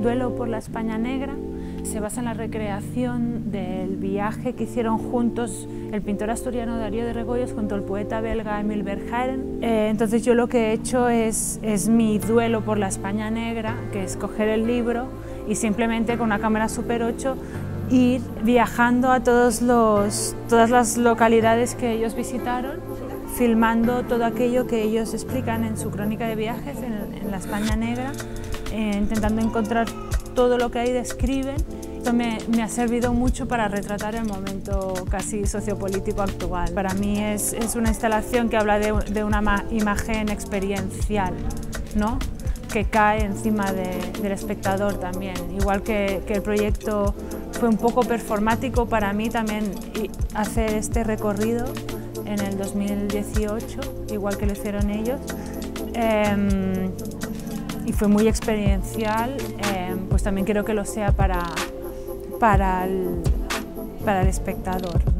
Duelo por la España Negra se basa en la recreación del viaje que hicieron juntos el pintor asturiano Darío de Regoyos junto al poeta belga Emile Verhaeren. Entonces yo lo que he hecho es mi duelo por la España Negra, que es coger el libro y simplemente con una cámara Super 8 ir viajando a todas las localidades que ellos visitaron, filmando todo aquello que ellos explican en su crónica de viajes en la España Negra, intentando encontrar todo lo que ahí describen. Esto me ha servido mucho para retratar el momento casi sociopolítico actual. Para mí es una instalación que habla de una imagen experiencial, ¿no?, que cae encima del espectador también. Igual que el proyecto fue un poco performático para mí también, y hacer este recorrido en el 2018, igual que lo hicieron ellos, y fue muy experiencial, pues también quiero que lo sea para el espectador.